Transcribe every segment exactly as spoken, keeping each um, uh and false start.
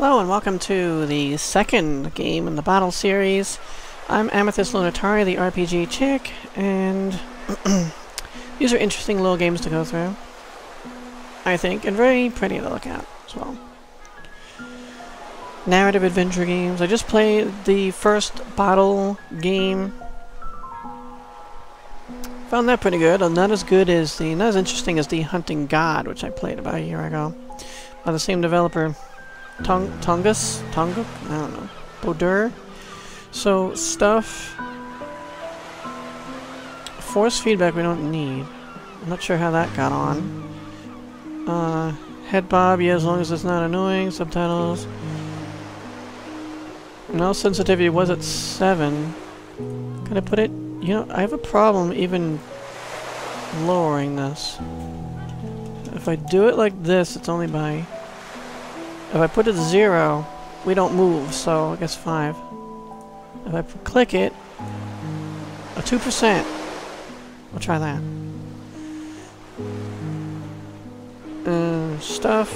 Hello and welcome to the second game in the Bottle series. I'm Amethyst Lunitari, the R P G Chick, and these are interesting little games to go through, I think, and very pretty to look at as well. Narrative adventure games. I just played the first Bottle game. Found that pretty good. Not as good as the, not as interesting as the Hunting God, which I played about a year ago, by the same developer. Tong Tonguç, Tonguç, I don't know, Bodur. So stuff, force feedback we don't need. I'm not sure how that got on. Uh, head bob, yeah, as long as it's not annoying. Subtitles. No sensitivity was at seven. Can I put it? You know, I have a problem even lowering this. If I do it like this, it's only by. If I put it to zero, we don't move, so I guess five. If I click it, a two percent. We'll try that. Uh, stuff.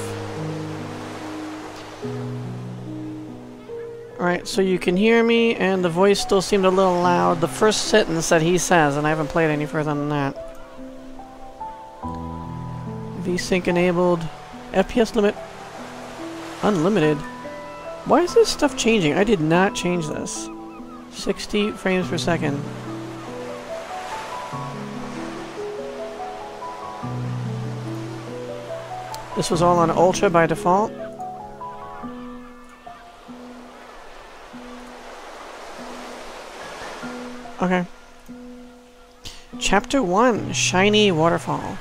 Alright, so you can hear me, and the voice still seemed a little loud. The first sentence that he says, and I haven't played any further than that. VSync enabled. F P S limit. Unlimited? Why is this stuff changing? I did not change this. sixty frames per second. This was all on Ultra by default. Okay. Chapter one, Shiny Waterfall.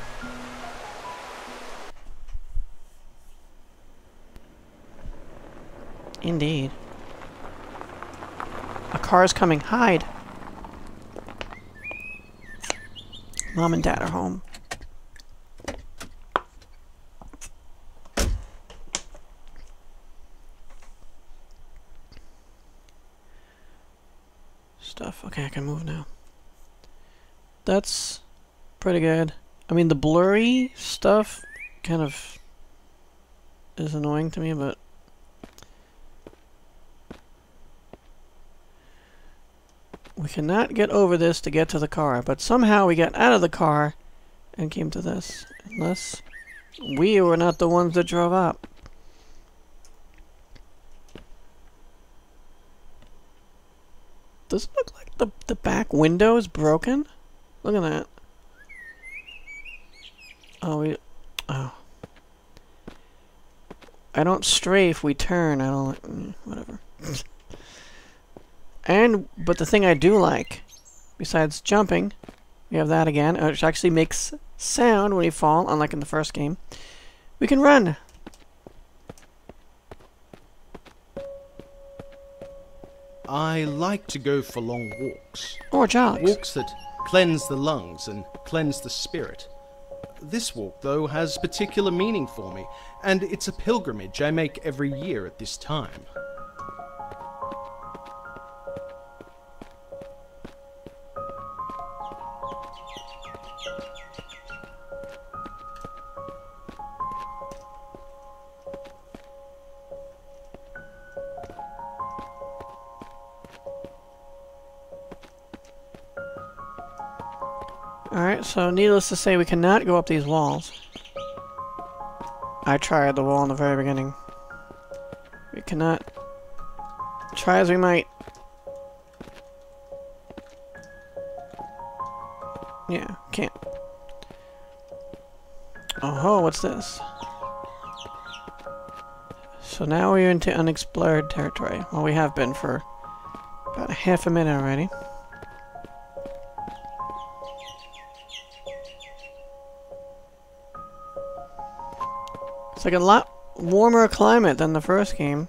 Indeed. A car is coming. Hide! Mom and Dad are home. Stuff. Okay, I can move now. That's pretty good. I mean, the blurry stuff kind of is annoying to me, but we cannot get over this to get to the car, but somehow we got out of the car and came to this. Unless we were not the ones that drove up. Does it look like the, the back window is broken? Look at that. Oh, we... Oh. I don't strafe, we turn. I don't... Whatever. And, but the thing I do like, besides jumping, we have that again, which actually makes sound when you fall, unlike in the first game. We can run! I like to go for long walks. Or jogs. Walks that cleanse the lungs and cleanse the spirit. This walk, though, has particular meaning for me, and it's a pilgrimage I make every year at this time. Alright, so needless to say, we cannot go up these walls. I tried the wall in the very beginning. We cannot. Try as we might. Yeah, can't. Oh, what's this? So now we're into unexplored territory. Well, we have been for about a half a minute already. It's like a lot warmer climate than the first game.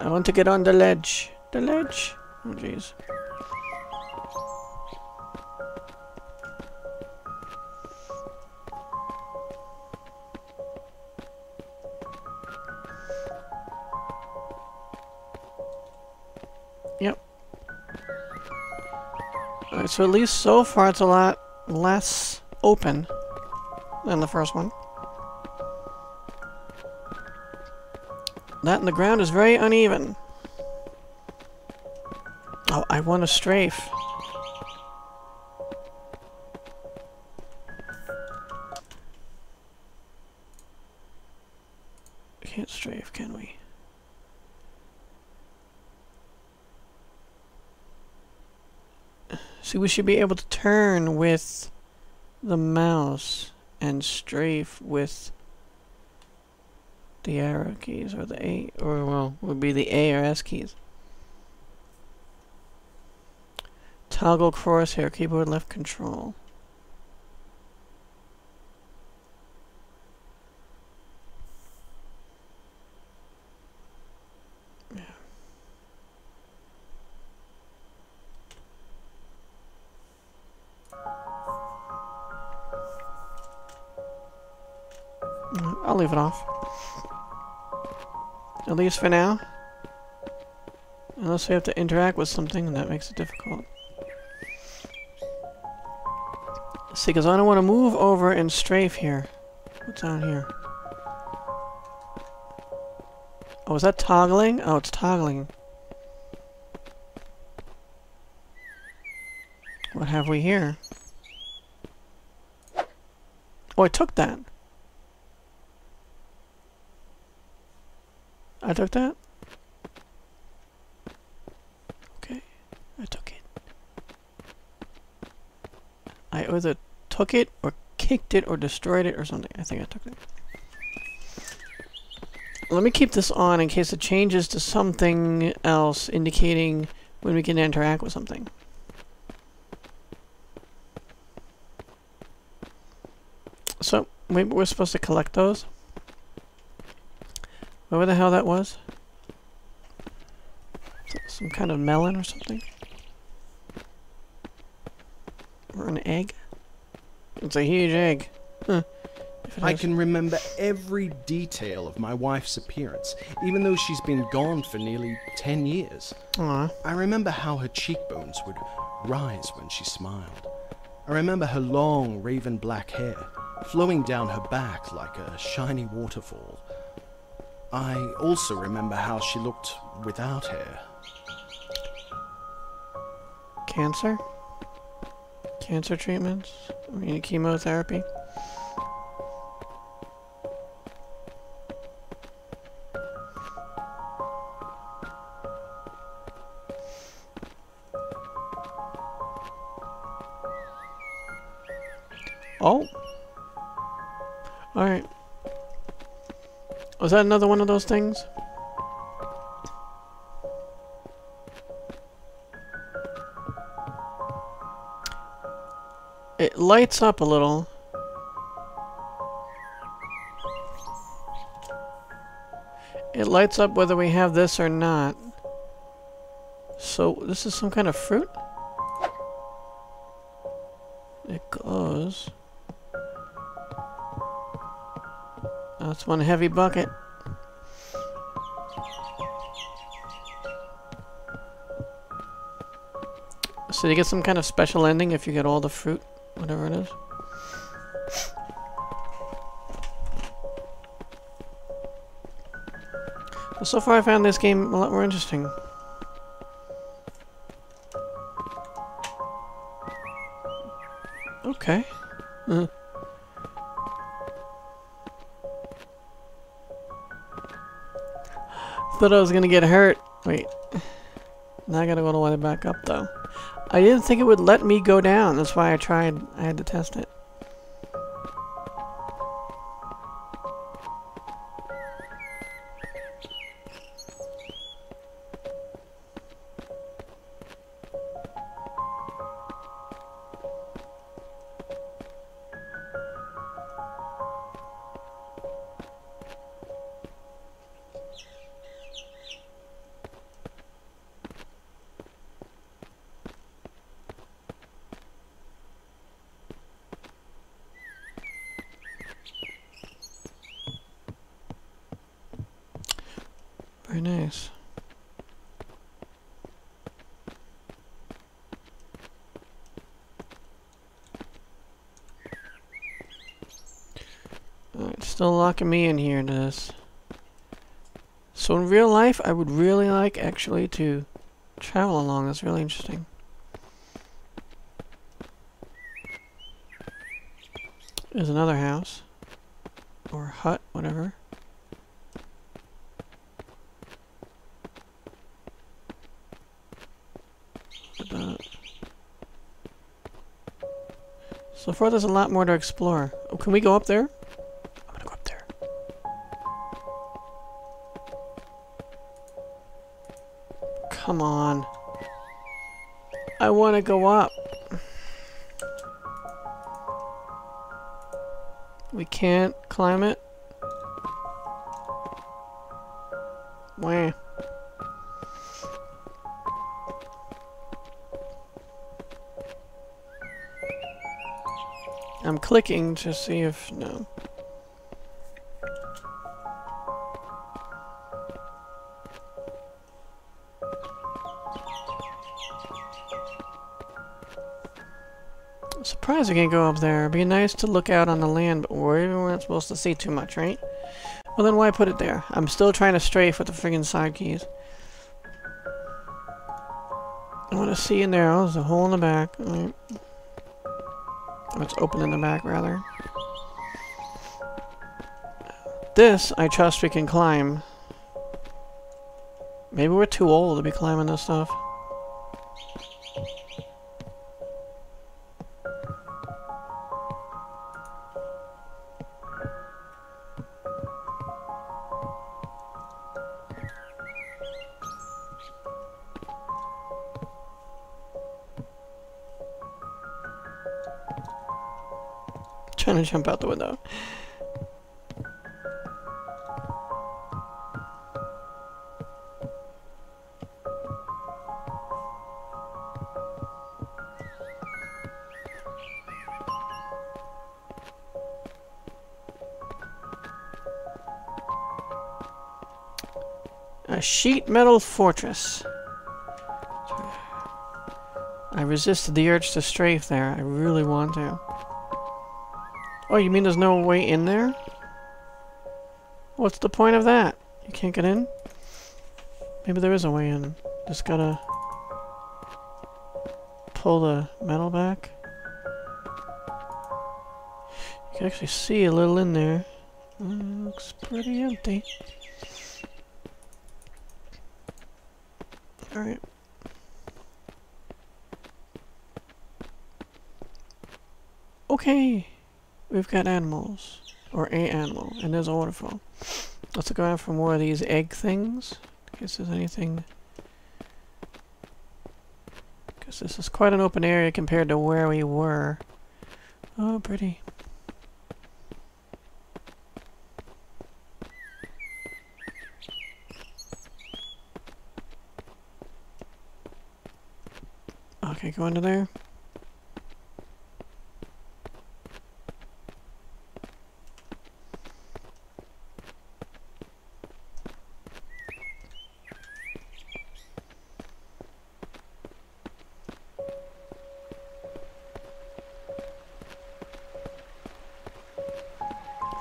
I want to get on the ledge. The ledge? Oh, jeez. Yep. Alright, so at least so far it's a lot less open than the first one. That in the ground is very uneven. Oh, I want a strafe. We can't strafe, can we? See, we should be able to turn with the mouse and strafe with the arrow keys, or the A, or well, would be the A or S keys. Toggle crosshair, keyboard left control. I'll leave it off. At least for now. Unless we have to interact with something, and that makes it difficult. See, because I don't want to move over and strafe here. What's on here? Oh, is that toggling? Oh, it's toggling. What have we here? Oh, I took that. I took that? Okay. I took it. I either took it, or kicked it, or destroyed it, or something. I think I took it. Let me keep this on in case it changes to something else, indicating when we can interact with something. So, maybe we're supposed to collect those. Whatever the hell that was. Some kind of melon or something. Or an egg. It's a huge egg. Huh. I can remember every detail of my wife's appearance, even though she's been gone for nearly ten years. Aww. I remember how her cheekbones would rise when she smiled. I remember her long raven black hair, flowing down her back like a shiny waterfall. I also remember how she looked without hair. Cancer? Cancer treatments? I mean, chemotherapy? Oh! Alright. Was that another one of those things? It lights up a little. It lights up whether we have this or not. So, this is some kind of fruit? It glows. That's one heavy bucket. So you get some kind of special ending if you get all the fruit, whatever it is. But so far I found this game a lot more interesting. Okay. Uh-huh. Thought I was gonna get hurt. Wait. Now I gotta go all the way back up though. I didn't think it would let me go down. That's why I tried. I had to test it. Nice. Alright, still locking me in here into this. So in real life, I would really like actually to travel along. That's really interesting. There's another house. Or hut, whatever. So far there's a lot more to explore. Oh, can we go up there? I'm gonna go up there. Come on. I wanna go up. We can't climb it. Wah. I'm clicking to see if... no. I'm surprised I can't go up there. It'd be nice to look out on the land, but we're not supposed to see too much, right? Well then why put it there? I'm still trying to strafe with the friggin' side keys. I want to see in there. Oh, there's a hole in the back. All right. It's open in the back, rather. This, I trust we can climb. Maybe we're too old to be climbing this stuff. Trying to jump out the window. A sheet metal fortress. I resisted the urge to strafe there. I really want to. Oh, you mean there's no way in there? What's the point of that? You can't get in? Maybe there is a way in. Just gotta pull the metal back. You can actually see a little in there. Mm, looks pretty empty. Alright. Okay. We've got animals, or a animal, and there's a waterfall. Let's go out for more of these egg things. In case there's anything. Because this is quite an open area compared to where we were. Oh, pretty. Okay, go under there.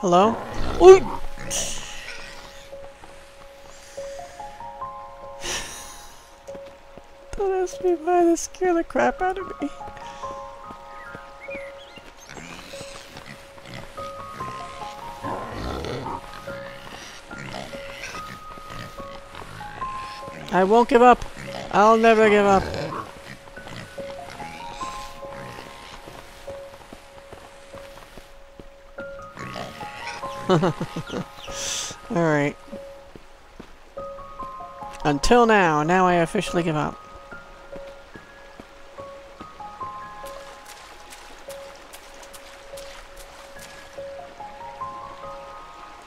Hello? Ooh. Don't ask me why they scare the crap out of me. I won't give up. I'll never give up. Alright. Until now, now I officially give up.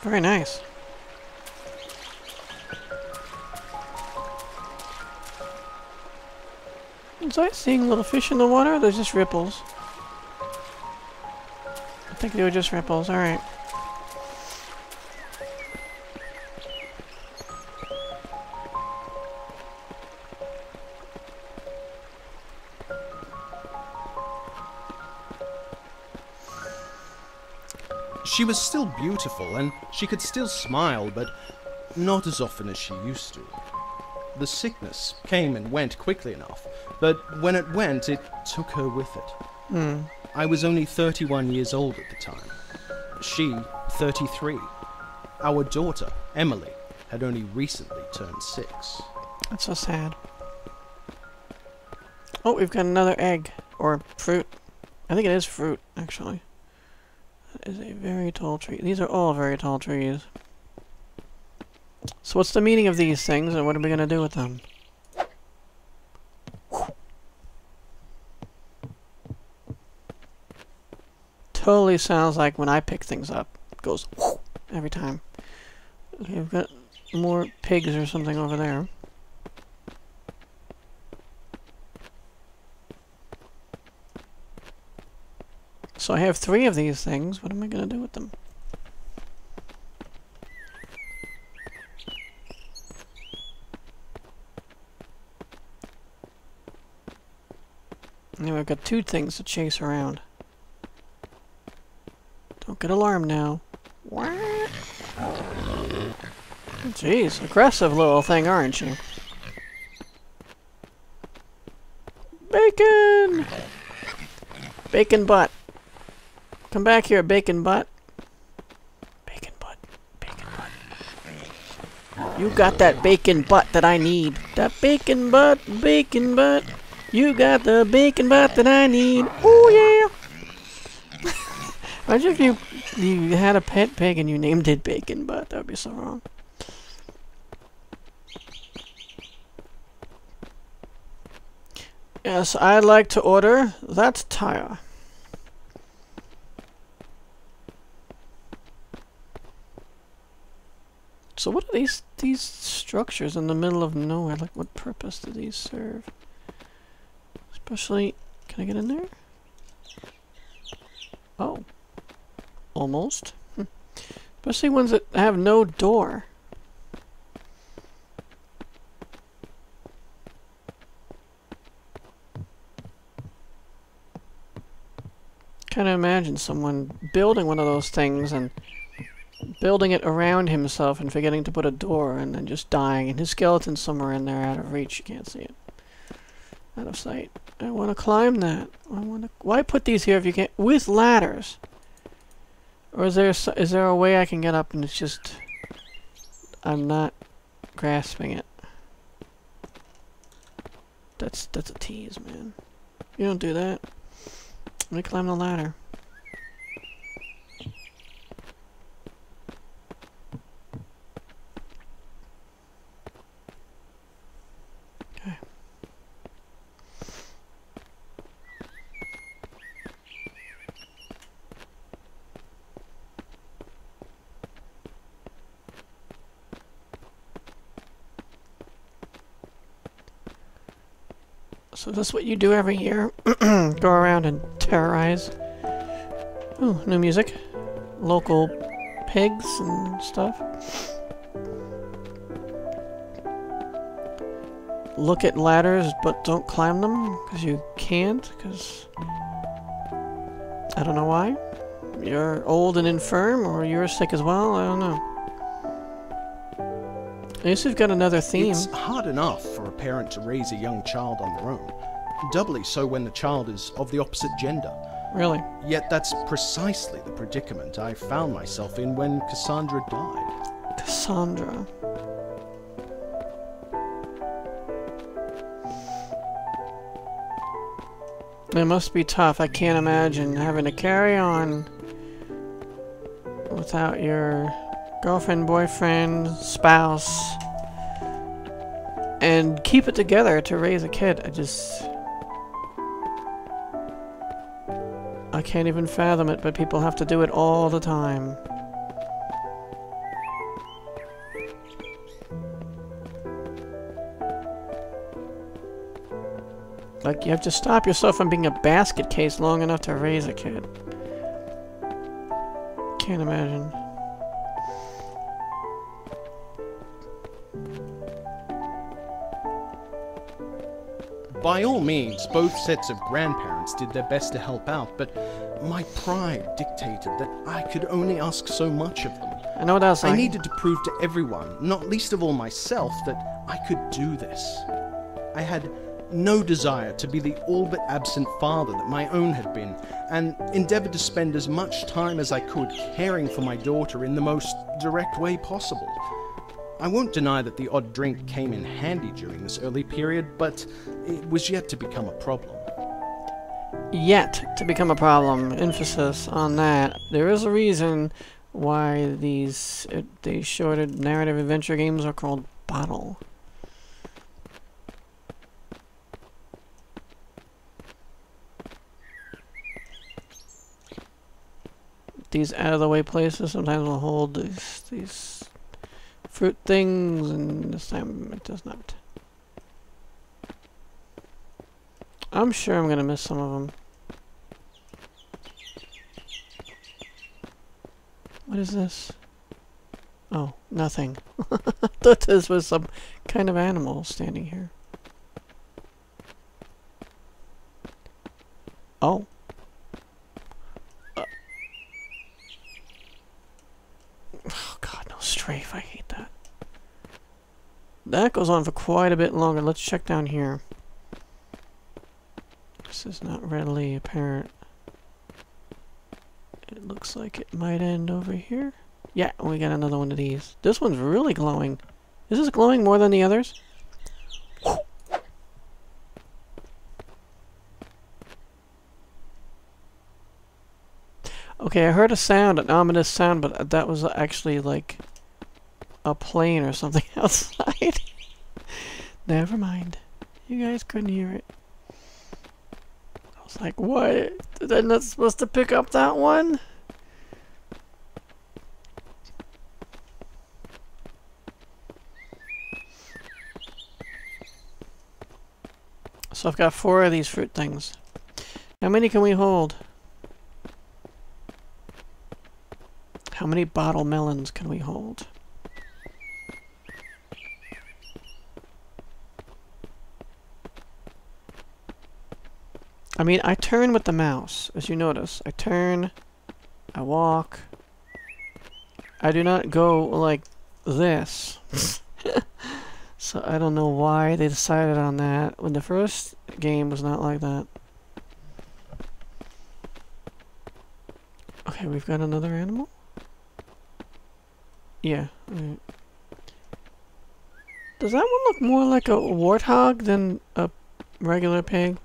Very nice. Was I seeing little fish in the water? Or they're just ripples. I think they were just ripples, alright. She was still beautiful, and she could still smile, but not as often as she used to. The sickness came and went quickly enough, but when it went, it took her with it. Mm. I was only thirty-one years old at the time. She, thirty-three. Our daughter, Emily, had only recently turned six. That's so sad. Oh, we've got another egg. Or fruit. I think it is fruit, actually. That is a very tall tree. These are all very tall trees. So what's the meaning of these things, and what are we going to do with them? Totally sounds like when I pick things up. It goes every time. Okay, we've got more pigs or something over there. So I have three of these things. What am I going to do with them? Now I've got two things to chase around. Don't get alarmed now. What? Jeez, aggressive little thing, aren't you? Bacon! Bacon butt. Come back here, bacon butt. Bacon butt. Bacon butt. You got that bacon butt that I need. That bacon butt, bacon butt. You got the bacon butt that I need. Oh yeah. Imagine if you you had a pet pig and you named it Bacon Butt. That would be so wrong. Yes, I'd like to order that tire. So what are these these structures in the middle of nowhere? Like, what purpose do these serve? Especially, can I get in there? Oh, almost. Hm. Especially ones that have no door. Kind of imagine someone building one of those things and building it around himself and forgetting to put a door and then just dying, and his skeleton's somewhere in there out of reach. You can't see it. Out of sight. I want to climb that. I want to... Why put these here if you can't... With ladders! Or is there, is there a way I can get up and it's just... I'm not grasping it. That's, that's a tease, man. You don't do that. Let me climb the ladder. So is this what you do every year? Go around and terrorize? Ooh, new music. Local pigs and stuff. Look at ladders, but don't climb them, because you can't, because... I don't know why. You're old and infirm, or you're sick as well, I don't know. At least we've got another theme. It's hard enough for a parent to raise a young child on their own. Doubly so when the child is of the opposite gender. Really? Yet that's precisely the predicament I found myself in when Cassandra died. Cassandra. It must be tough. I can't imagine having to carry on without your girlfriend, boyfriend, spouse, and keep it together to raise a kid. I just... I can't even fathom it, but people have to do it all the time. Like, you have to stop yourself from being a basket case long enough to raise a kid. Can't imagine. By all means, both sets of grandparents did their best to help out, but My pride dictated that I could only ask so much of them. I know what I was saying. I needed to prove to everyone, not least of all myself, that I could do this. I had no desire to be the all but absent father that my own had been, and endeavored to spend as much time as I could caring for my daughter in the most direct way possible. I won't deny that the odd drink came in handy during this early period, but it was yet to become a problem. Yet to become a problem. Emphasis on that. There is a reason why these uh, these shorted narrative adventure games are called bottle. These out of the way places sometimes will hold these these fruit things, and this time it does not. I'm sure I'm gonna miss some of them. What is this? Oh, nothing. I thought this was some kind of animal standing here. Oh. Uh. Oh god, no strafe. I hate that. That goes on for quite a bit longer. Let's check down here. This is not readily apparent. It looks like it might end over here. Yeah, we got another one of these. This one's really glowing. Is this glowing more than the others? Woo! Okay, I heard a sound, an ominous sound, but that was actually like a plane or something outside. Never mind. You guys couldn't hear it. Like, what? They're not supposed to pick up that one? So I've got four of these fruit things. How many can we hold? How many bottle melons can we hold? I mean, I turn with the mouse, as you notice. I turn, I walk. I do not go like this. So I don't know why they decided on that when the first game was not like that. Okay, we've got another animal? Yeah. Right. Does that one look more like a warthog than a regular pig?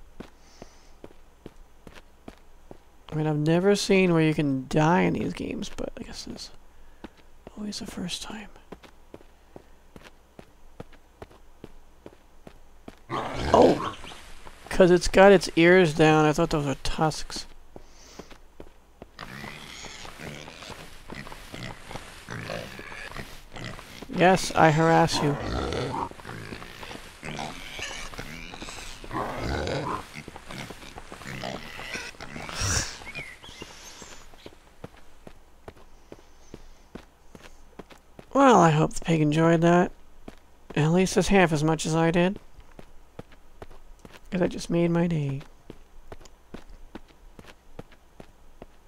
I mean, I've never seen where you can die in these games, but I guess it's always the first time. Oh! Because it's got its ears down. I thought those were tusks. Yes, I harass you. Well, I hope the pig enjoyed that. At least it's half as much as I did. Because that just made my day.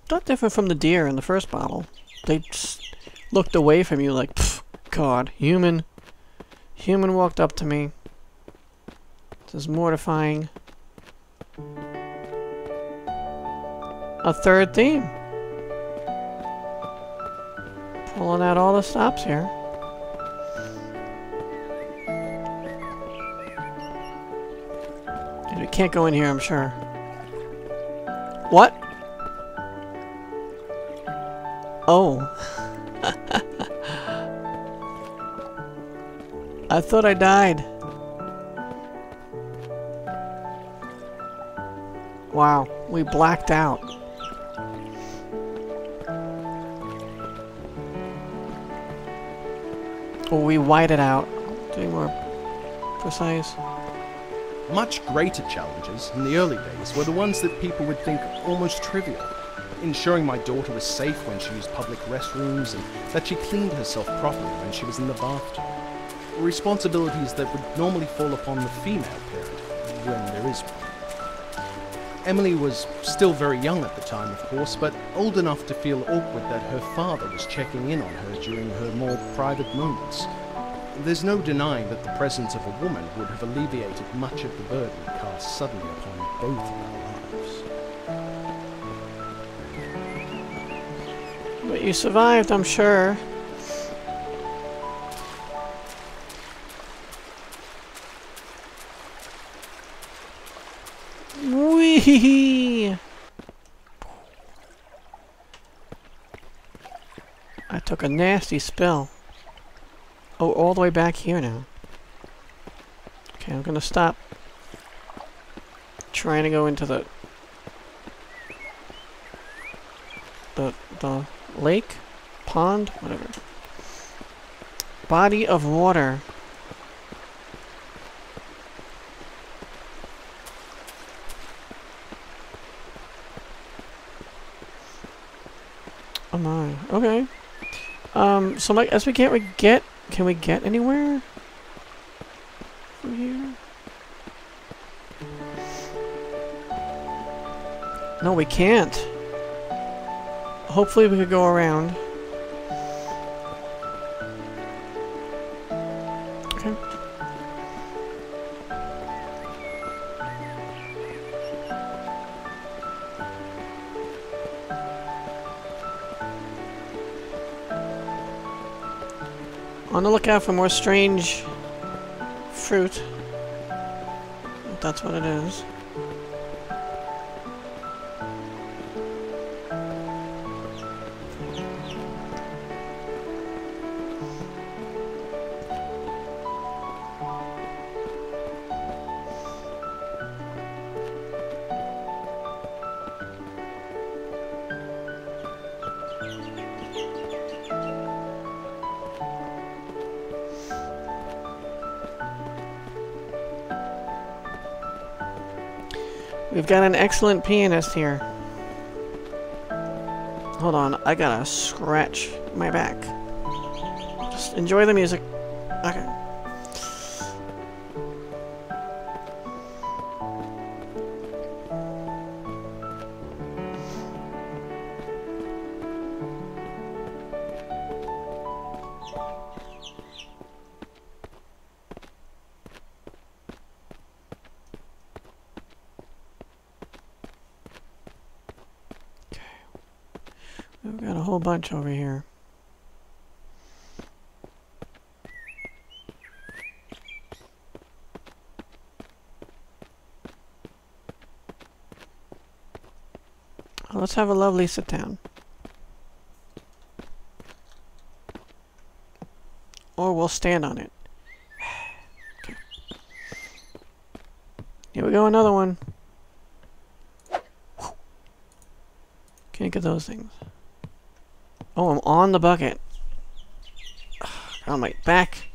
Not different from the deer in the first bottle. They just looked away from you like, pfft, God, human. Human walked up to me. This is mortifying. A third theme. Pulling out all the stops here. Dude, we can't go in here, I'm sure. What? Oh. I thought I died. Wow, we blacked out. We white it out. To be more precise. Much greater challenges in the early days were the ones that people would think almost trivial. Ensuring my daughter was safe when she used public restrooms and that she cleaned herself properly when she was in the bathtub. Responsibilities that would normally fall upon the female parent when there is one. Emily was still very young at the time, of course, but old enough to feel awkward that her father was checking in on her during her more private moments. There's no denying that the presence of a woman would have alleviated much of the burden cast suddenly upon both of our lives. But you survived, I'm sure. Wee! I took a nasty spell. Oh, all the way back here now. Okay, I'm gonna stop trying to go into the the the lake, pond, whatever. Body of water. Oh my. Okay. Um. So, like, as we can't we get. Can we get anywhere from here? No, we can't. Hopefully we could go around. Okay. On the lookout for more strange fruit. If that's what it is. We've got an excellent pianist here. Hold on, I gotta scratch my back. Just enjoy the music. Okay. Bunch over here. Well, let's have a lovely sit down. Or we'll stand on it. Okay. Here we go, another one. Can't get those things. Oh, I'm on the bucket. Oh, my back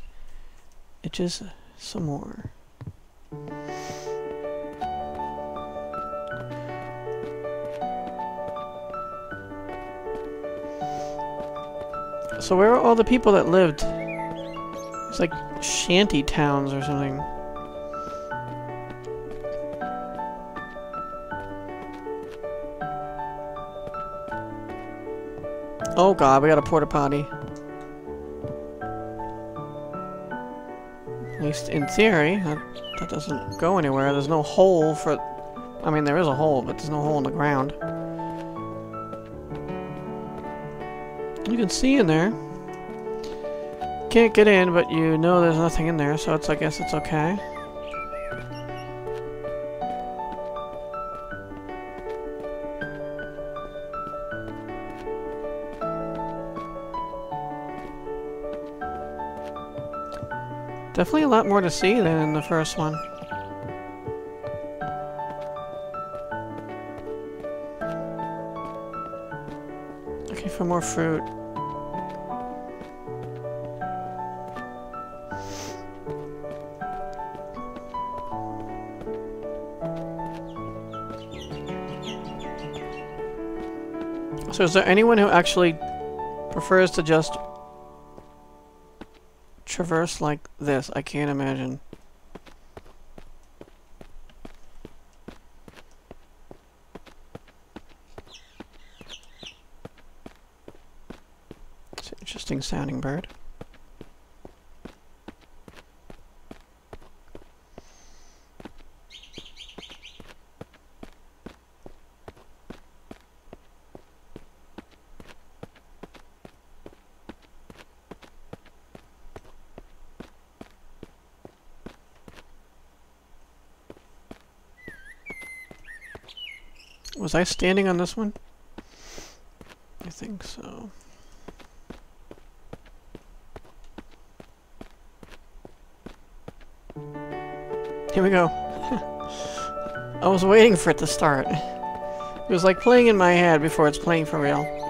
itches some more. So where are all the people that lived? It's like shanty towns or something. Oh god, we got a porta potty. At least in theory, that, that doesn't go anywhere. There's no hole for... I mean, there is a hole, but there's no hole in the ground. You can see in there. Can't get in, but you know there's nothing in there, so it's, I guess it's okay. Definitely a lot more to see than in the first one. Looking for more fruit. So is there anyone who actually prefers to just traverse like this? I can't imagine. interesting sounding bird. Was I standing on this one? I think so. Here we go. I was waiting for it to start. It was like playing in my head before it's playing for real.